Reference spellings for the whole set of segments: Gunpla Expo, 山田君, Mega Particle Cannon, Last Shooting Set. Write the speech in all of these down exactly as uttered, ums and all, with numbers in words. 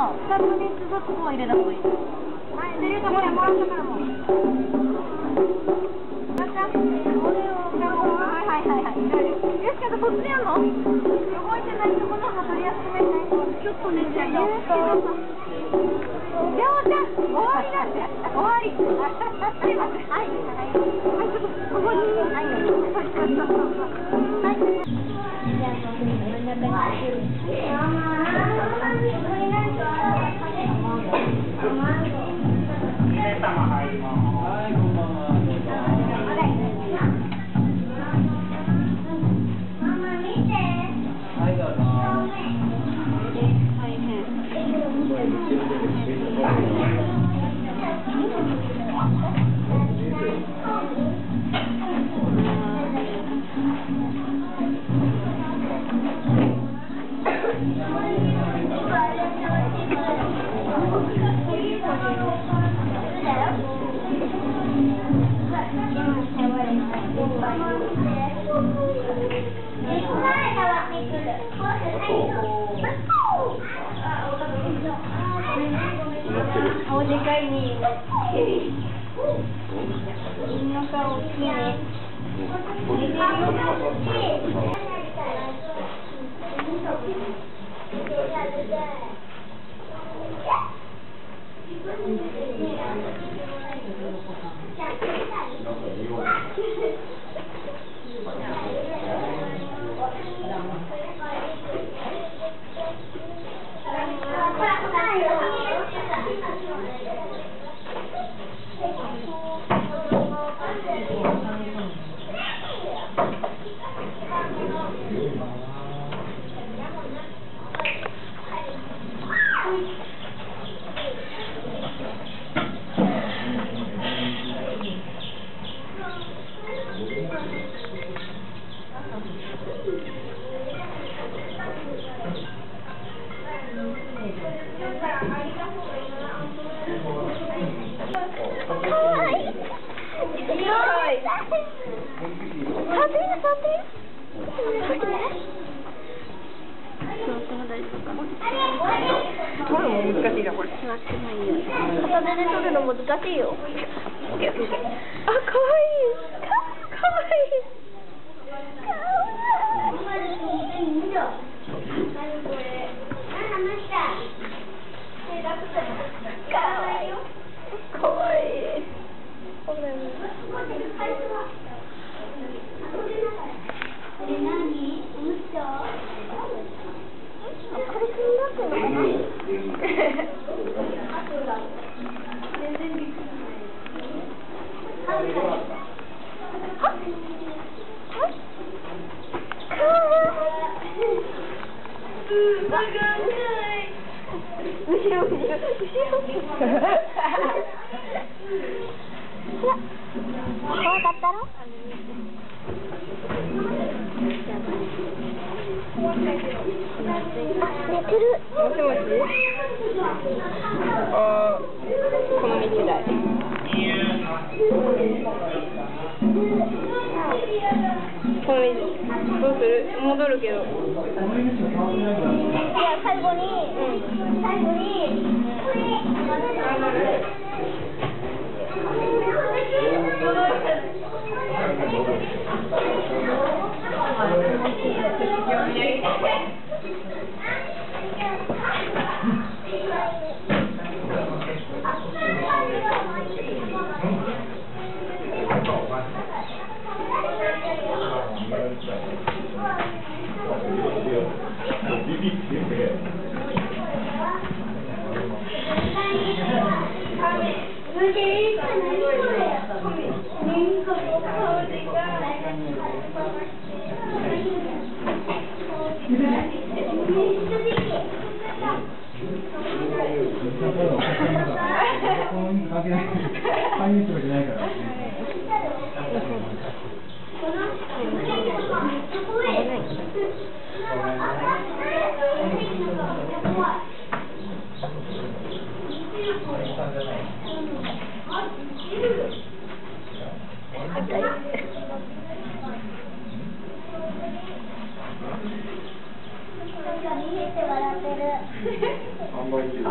をふたつみっつずつこう入れた方がいい。はい、入れた方がもらったからもう。また、これを、はいはいはいはい。よし、あとこっちやんの？動いてないところは取りやすくないと。ちょっとね、じゃあ、よし。山ちゃん、終わりなんで。終わり。すいません。はい。はい、ちょっと、ここに。はい、はい。はい。顔でかいね。犬の顔大きいね。難しいなこれ。座ってもいいよ。片手で取るの難しいよ。あ、可愛い。可愛い。可愛い。戻るけど。いや、最後に、うん、最後に、これ、あんまり。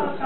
この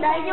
代表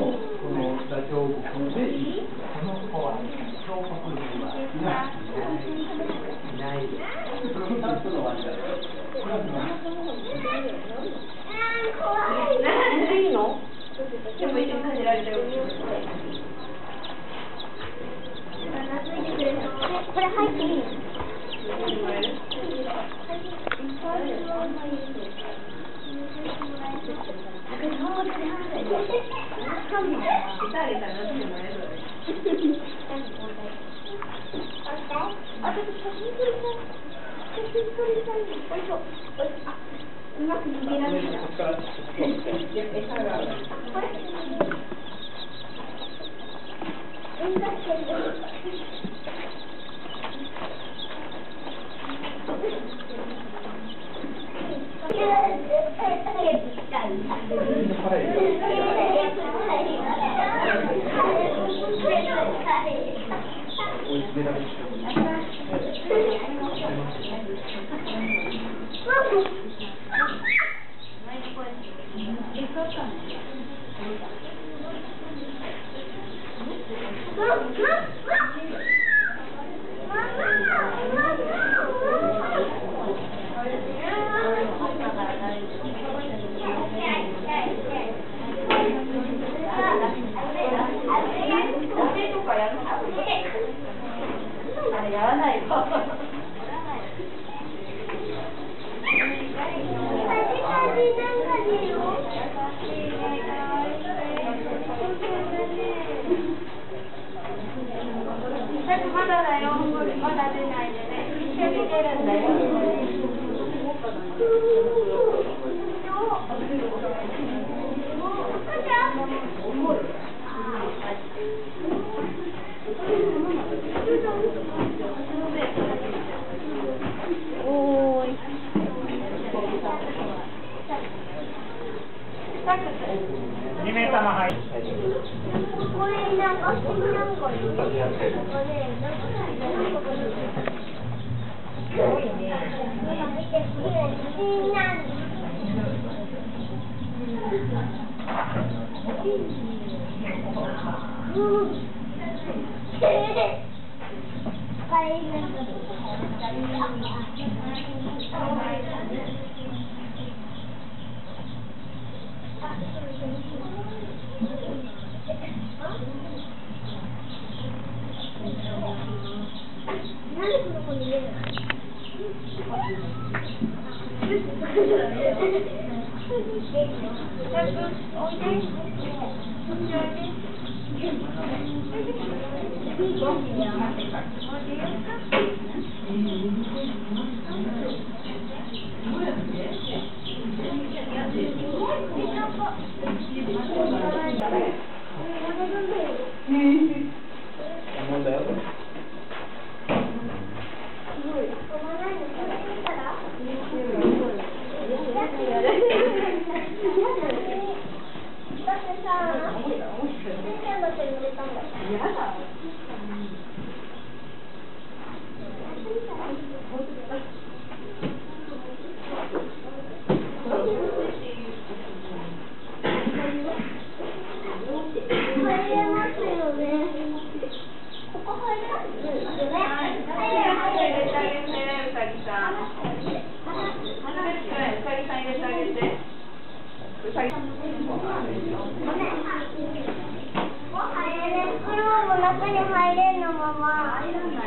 国で入れんのまま。